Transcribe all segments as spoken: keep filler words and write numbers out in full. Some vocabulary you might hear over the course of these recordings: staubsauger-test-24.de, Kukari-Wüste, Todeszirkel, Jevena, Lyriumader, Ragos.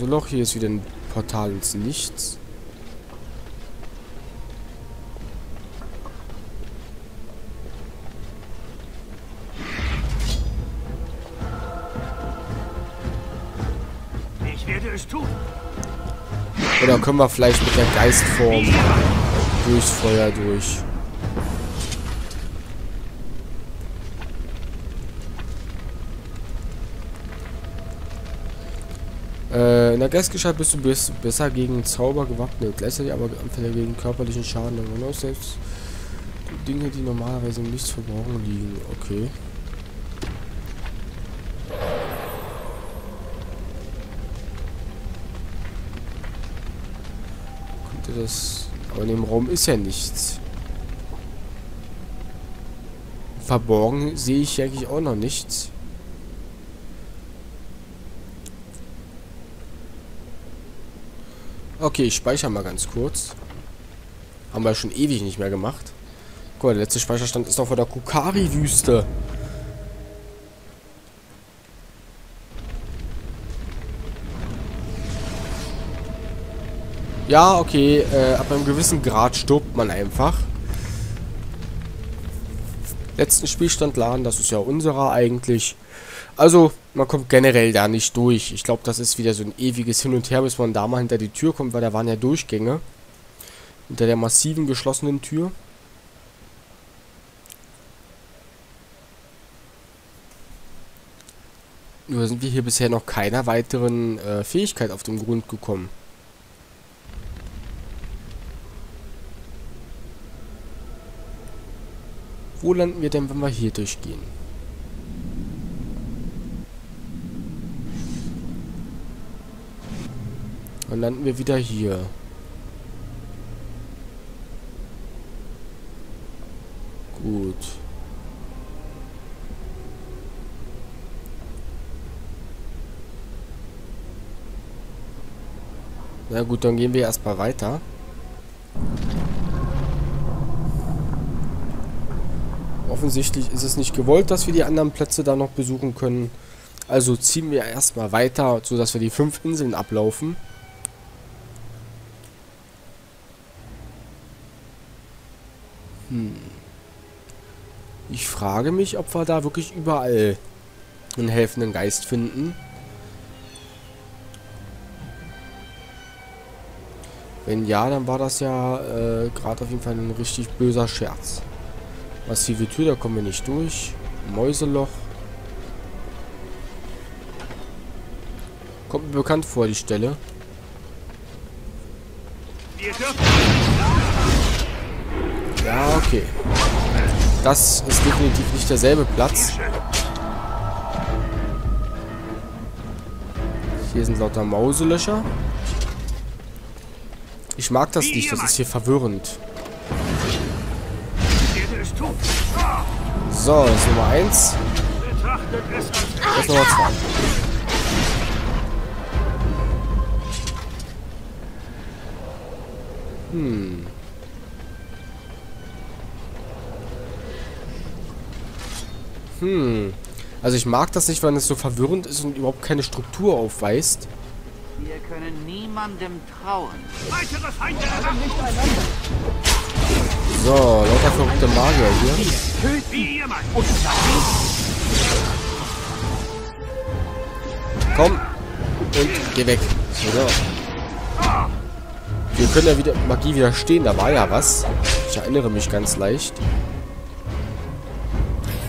so Loch. Hier ist wieder ein Portal ins Nichts. Ich werde es tun. Oder können wir vielleicht mit der Geistform durchs Feuer durch? Äh, in der Geistgestalt bist du bis, besser gegen Zauber gewappnet, gleichzeitig aber anfälliger gegen körperlichen Schaden. Und auch selbst Dinge, die normalerweise im Licht verborgen liegen. Okay. Könnte das... Aber in dem Raum ist ja nichts. Verborgen sehe ich eigentlich auch noch nichts. Okay, ich speichere mal ganz kurz. Haben wir schon ewig nicht mehr gemacht. Guck mal, der letzte Speicherstand ist doch vor der Kukari-Wüste. Ja, okay, äh, ab einem gewissen Grad stirbt man einfach. Letzten Spielstand laden, das ist ja unserer eigentlich. Also, man kommt generell da nicht durch. Ich glaube, das ist wieder so ein ewiges Hin und Her, bis man da mal hinter die Tür kommt, weil da waren ja Durchgänge. Hinter der massiven, geschlossenen Tür. Nur sind wir hier bisher noch keiner weiteren äh, Fähigkeit auf den Grund gekommen. Wo landen wir denn, wenn wir hier durchgehen? Dann landen wir wieder hier. Gut. Na gut, dann gehen wir erstmal weiter. Offensichtlich ist es nicht gewollt, dass wir die anderen Plätze da noch besuchen können. Also ziehen wir erstmal weiter, sodass wir die fünf Inseln ablaufen. Hm. Ich frage mich, ob wir da wirklich überall einen helfenden Geist finden. Wenn ja, dann war das ja äh, gerade auf jeden Fall ein richtig böser Scherz. Massive Tür, da kommen wir nicht durch. Mäuseloch. Kommt mir bekannt vor, die Stelle. Wir Ja, okay. Das ist definitiv nicht derselbe Platz. Hier sind lauter Mauselöcher. Ich mag das nicht, das ist hier verwirrend. So, das ist Nummer eins. Das ist Nummer zwei. Hm. Hm. Also ich mag das nicht, wenn es so verwirrend ist und überhaupt keine Struktur aufweist. Wir können niemandem trauen. Weitere Feinde erwachen. So, lauter verrückte Magier hier. Komm. Und geh weg. So. Wir können ja wieder Magie widerstehen, da war ja was. Ich erinnere mich ganz leicht.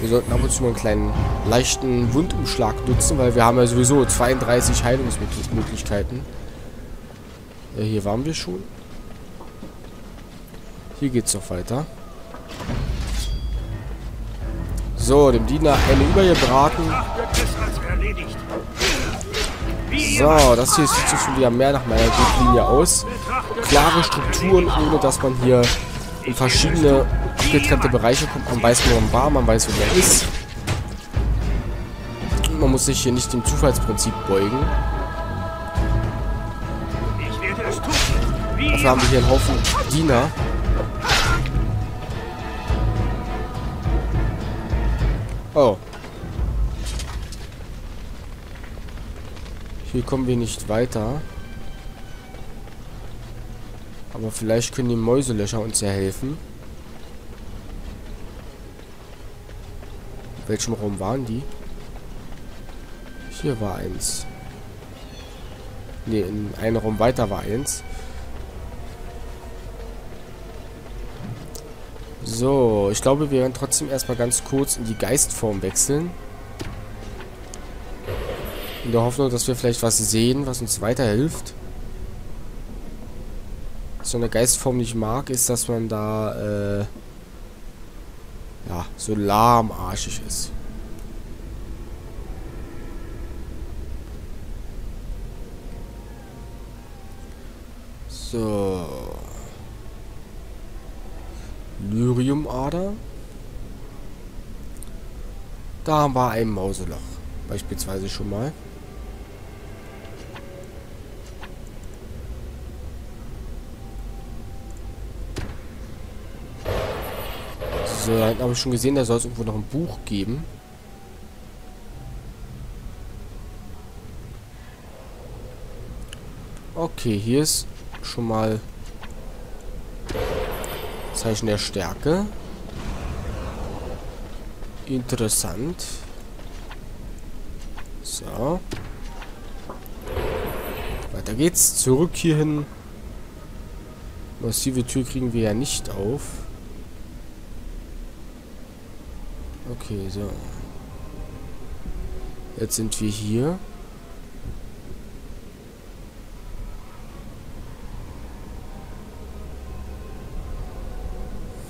Wir sollten ab und zu mal einen kleinen, leichten Wundumschlag nutzen, weil wir haben ja sowieso zweiunddreißig Heilungsmöglichkeiten. Ja, hier waren wir schon. Hier geht's noch weiter. So, dem Diener eine übergebraten. So, das hier sieht so schon wieder mehr nach meiner Linie aus. Klare Strukturen, ohne dass man hier in verschiedene abgetrennte Bereiche kommt. Man weiß, wo man war, man weiß, wo man ist. Und man muss sich hier nicht dem Zufallsprinzip beugen. Dafür haben wir hier einen Haufen Diener. Oh. Hier kommen wir nicht weiter. Aber vielleicht können die Mäuselöcher uns ja helfen. In welchem Raum waren die? Hier war eins. Ne, in einem Raum weiter war eins. So, ich glaube, wir werden trotzdem erstmal ganz kurz in die Geistform wechseln. In der Hoffnung, dass wir vielleicht was sehen, was uns weiterhilft. Was ich an der Geistform nicht mag, ist, dass man da, äh, ja, so lahmarschig ist. So. Lyriumader. Da haben wir ein Mauseloch. Beispielsweise schon mal. So, da habe ich schon gesehen, da soll es irgendwo noch ein Buch geben. Okay, hier ist schon mal Zeichen der Stärke. Interessant. So. Weiter geht's. Zurück hierhin. Massive Tür kriegen wir ja nicht auf. Okay, so. Jetzt sind wir hier.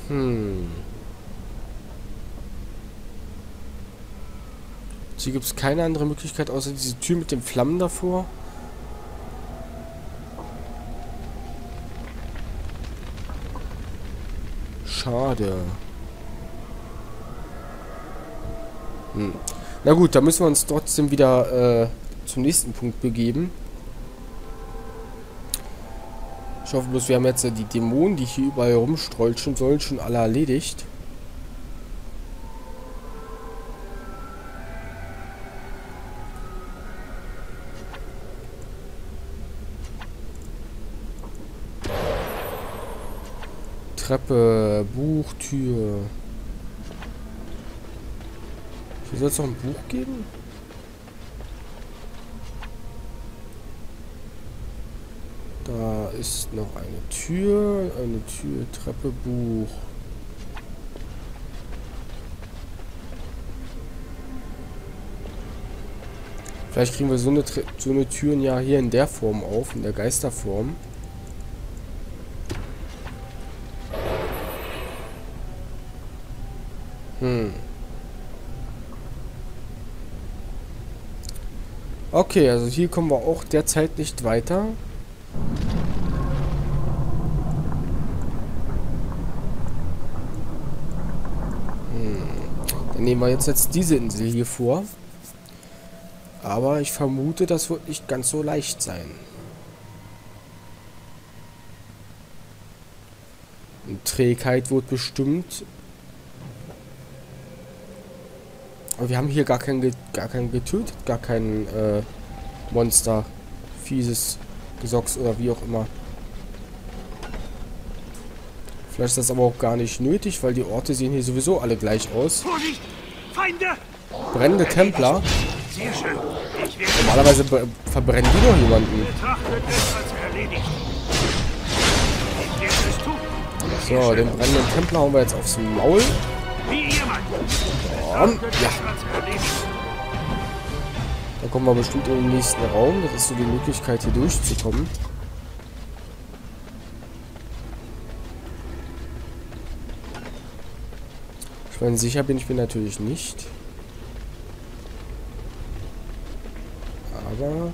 Hm. Hier gibt es keine andere Möglichkeit, außer diese Tür mit den Flammen davor. Schade. Hm. Na gut, da müssen wir uns trotzdem wieder äh, zum nächsten Punkt begeben. Ich hoffe bloß, wir haben jetzt ja die Dämonen, die hier überall rumstrolchen sollen, schon alle erledigt. Treppe, Buchtür. Hier soll es noch ein Buch geben? Da ist noch eine Tür, eine Tür, Treppe, Buch. Vielleicht kriegen wir so eine, so eine Tür ja hier in der Form auf, in der Geisterform. Hm. Okay, also hier kommen wir auch derzeit nicht weiter. Nehmen wir jetzt, jetzt diese Insel hier vor. Aber ich vermute, das wird nicht ganz so leicht sein. Und Trägheit wird bestimmt. Aber wir haben hier gar kein, gar kein getötet, gar kein äh, Monster, fieses Gesocks oder wie auch immer. Vielleicht ist das aber auch gar nicht nötig, weil die Orte sehen hier sowieso alle gleich aus. Vorsicht! Feinde! Brennende Templer. Sehr schön. Ich werde Normalerweise verbrennen die doch jemanden. Ich werde so, den brennenden Templer hauen wir jetzt aufs Maul. Wie und, ja. Da kommen wir bestimmt in den nächsten Raum. Das ist so die Möglichkeit, hier durchzukommen. Ich meine, sicher bin ich mir natürlich nicht. Aber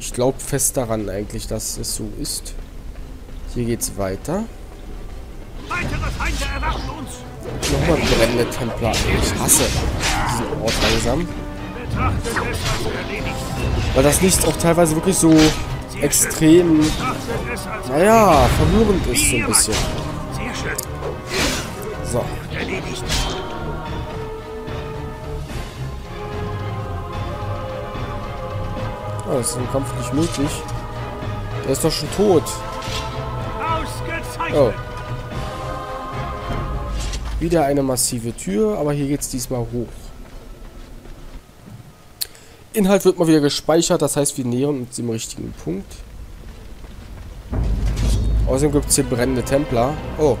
ich glaube fest daran eigentlich, dass es so ist. Hier geht's weiter. Weitere Feinde erwarten uns. Nochmal brennende Templer. Ich hasse diesen Ort langsam. Weil das Licht auch teilweise wirklich so extrem, naja, verwirrend ist so ein bisschen. Sehr schön. So. Oh, das ist im Kampf nicht möglich. Der ist doch schon tot. Oh. Wieder eine massive Tür, aber hier geht es diesmal hoch. Inhalt wird mal wieder gespeichert, das heißt, wir nähern uns dem richtigen Punkt. Außerdem gibt es hier brennende Templer. Oh.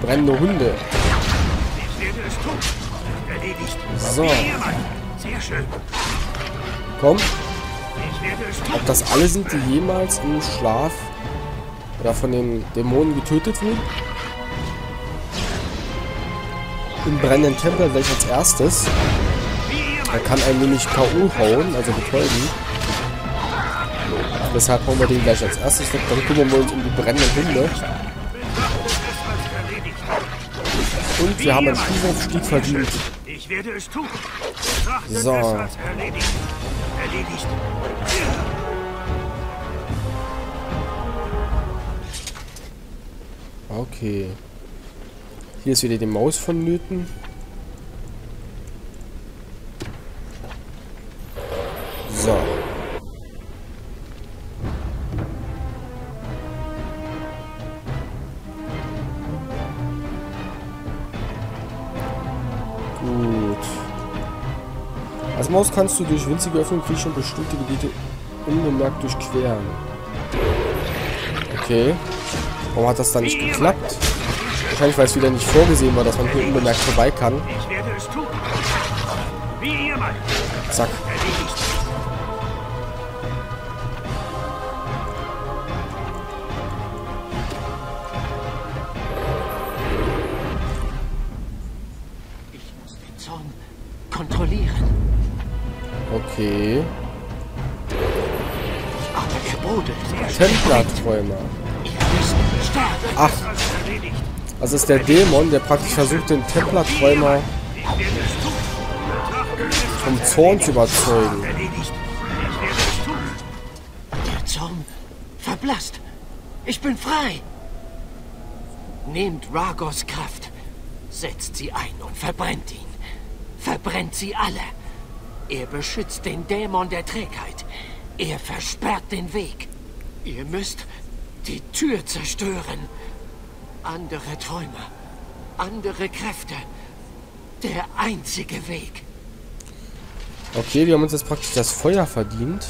Brennende Hunde. So. Komm. Ob das alle sind, die jemals im Schlaf oder von den Dämonen getötet wurden? Im brennenden Tempel gleich als erstes. Er kann ein wenig K O hauen, also betäuben. Deshalb hauen wir den gleich als erstes weg. Dann kümmern wir uns um die brennenden Hunde. Und wir haben einen Stiefel verdient. So. Okay. Hier ist wieder die Maus vonnöten. So. Gut. Als Maus kannst du durch winzige Öffnungen kriechen und bestimmte Gebiete unbemerkt durchqueren. Okay. Warum hat das dann nicht geklappt? Wahrscheinlich, weil es wieder nicht vorgesehen war, dass man hier unbemerkt vorbei kann. Zack. Ich muss den Zorn kontrollieren. Okay. Templerträumer. Ach. Also ist der Dämon, der praktisch versucht, den Templerträumer vom Zorn zu überzeugen. Der Zorn verblasst. Ich bin frei. Nehmt Ragos Kraft, setzt sie ein und verbrennt ihn. Verbrennt sie alle. Er beschützt den Dämon der Trägheit. Er versperrt den Weg. Ihr müsst die Tür zerstören. Andere Träume, andere Kräfte, der einzige Weg. Okay, wir haben uns jetzt praktisch das Feuer verdient.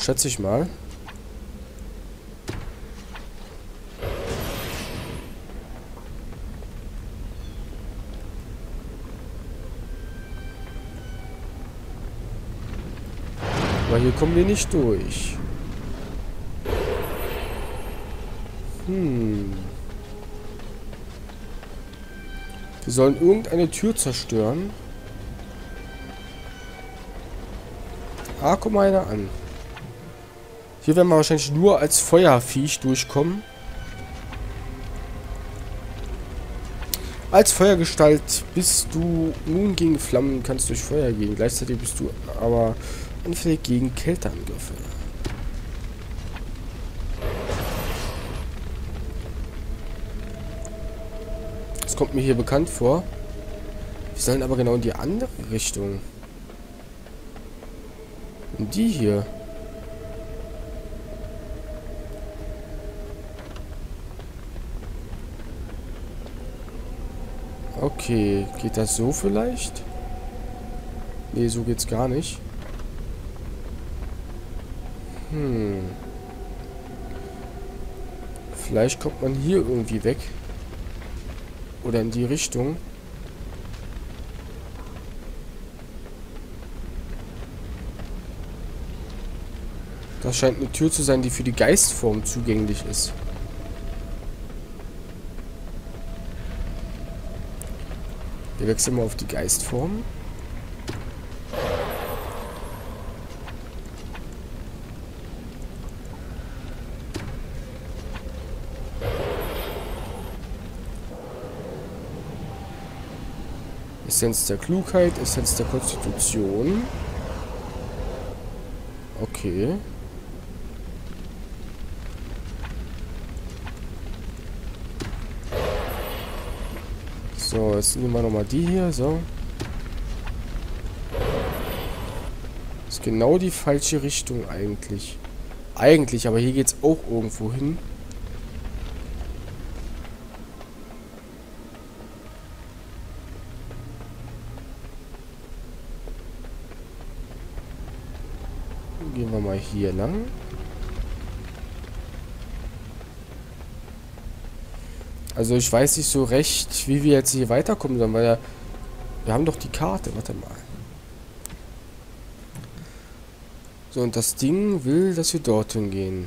Schätze ich mal. Aber hier kommen wir nicht durch. Hm. Wir sollen irgendeine Tür zerstören. Ah, guck mal einer an. Hier werden wir wahrscheinlich nur als Feuerviech durchkommen. Als Feuergestalt bist du nun gegen Flammen, kannst durch Feuer gehen. Gleichzeitig bist du aber anfällig gegen Kälteangriffe. Kommt mir hier bekannt vor. Wir sollen aber genau in die andere Richtung. In die hier. Okay, geht das so vielleicht? Nee, so geht's gar nicht. Hm. Vielleicht kommt man hier irgendwie weg. Oder in die Richtung. Das scheint eine Tür zu sein, die für die Geistform zugänglich ist. Wir wechseln mal auf die Geistform. Essenz der Klugheit, Essenz der Konstitution. Okay. So, jetzt nehmen wir nochmal die hier, so. genau die falsche Richtung eigentlich. Eigentlich, aber hier geht's auch irgendwo hin. Gehen wir mal hier lang. Also ich weiß nicht so recht, wie wir jetzt hier weiterkommen sollen, weil ja, wir haben doch die Karte. Warte mal. So, und das Ding will, dass wir dorthin gehen.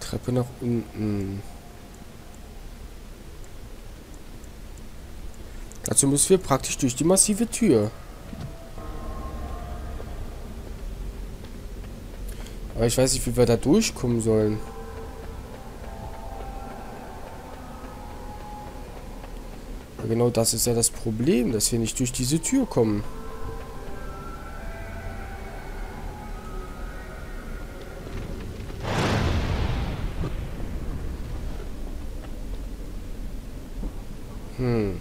Treppe nach unten. Dazu müssen wir praktisch durch die massive Tür. Aber ich weiß nicht, wie wir da durchkommen sollen. Aber genau das ist ja das Problem, dass wir nicht durch diese Tür kommen. Hm.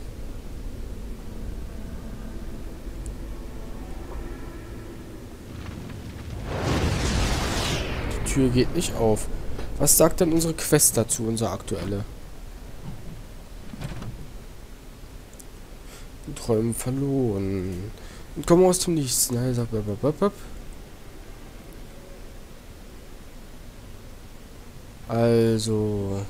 Die Tür geht nicht auf. Was sagt denn unsere Quest dazu, unsere aktuelle? Die Träume verloren. Und kommen aus dem Nichts. Nein, sag blablabla. Also.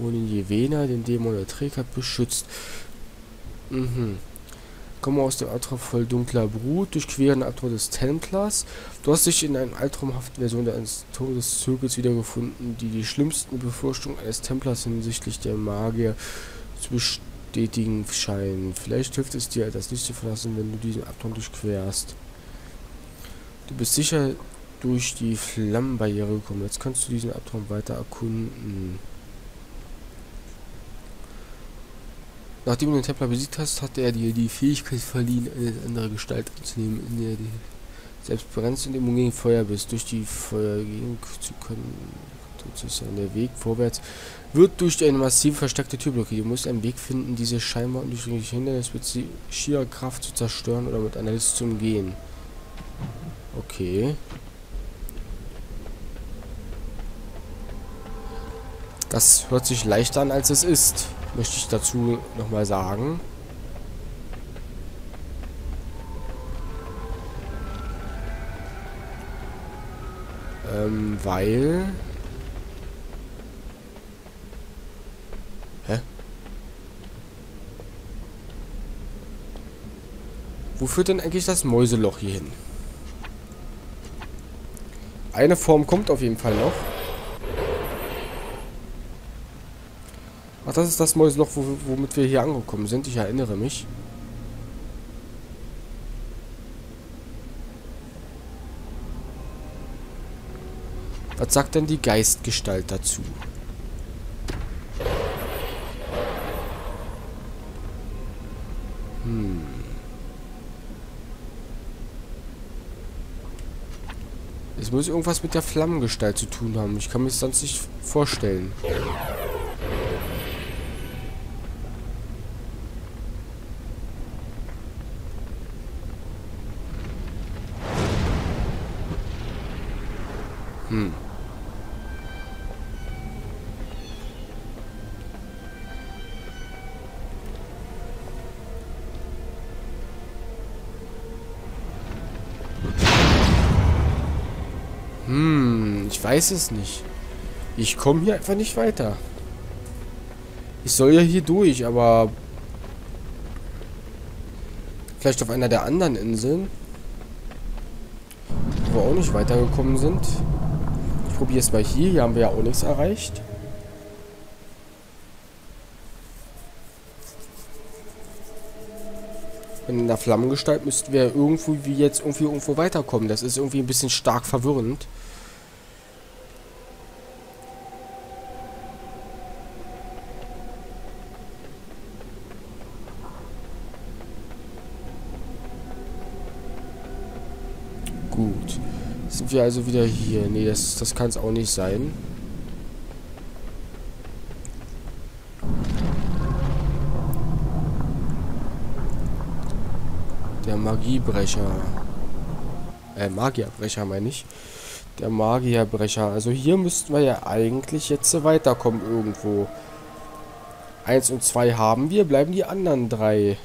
Dämonin Jevena, den Dämon der Trägheit beschützt. Mhm. Komme aus dem Albtraum voll dunkler Brut, durchqueren den Albtraum des Templars. Du hast dich in einer albtraumhaften Version des Todeszirkels wiedergefunden, die die schlimmsten Befürchtungen eines Templars hinsichtlich der Magier zu bestätigen scheint. Vielleicht hilft es dir, das Licht zu verlassen, wenn du diesen Albtraum durchquerst. Du bist sicher durch die Flammenbarriere gekommen. Jetzt kannst du diesen Albtraum weiter erkunden. Nachdem du den Templar besiegt hast, hatte er dir die Fähigkeit verliehen, eine andere Gestalt anzunehmen, in der du selbst brennst und immun gegen Feuer bist. Durch die Feuer gehen zu können, der Weg vorwärts wird durch eine massiv versteckte Tür blockiert. Du musst einen Weg finden, diese scheinbar undurchdringliche Hindernis mit schierer Kraft zu zerstören oder mit einer List zu umgehen. Okay. Das hört sich leichter an, als es ist. Möchte ich dazu nochmal sagen. Ähm, weil... Hä? Wo führt denn eigentlich das Mäuseloch hier hin? Eine Form kommt auf jeden Fall noch. Ach, das ist das Mäuseloch, womit wir hier angekommen sind. Ich erinnere mich. Was sagt denn die Geistgestalt dazu? Hm. Es muss irgendwas mit der Flammengestalt zu tun haben. Ich kann mir das sonst nicht vorstellen. Hm. Hm, ich weiß es nicht. Ich komme hier einfach nicht weiter. Ich soll ja hier durch, aber... Vielleicht auf einer der anderen Inseln, wo wir auch nicht weitergekommen sind. Ich probiere es mal hier. Hier haben wir ja auch nichts erreicht. In der Flammengestalt müssten wir irgendwo wie jetzt irgendwie irgendwo weiterkommen. Das ist irgendwie ein bisschen stark verwirrend. Gut. Sind wir also wieder hier? Nee, das, das kann es auch nicht sein. Der Magiebrecher. Äh, Magierbrecher meine ich. Der Magierbrecher. Also hier müssten wir ja eigentlich jetzt weiterkommen irgendwo. Eins und zwei haben wir, bleiben die anderen drei.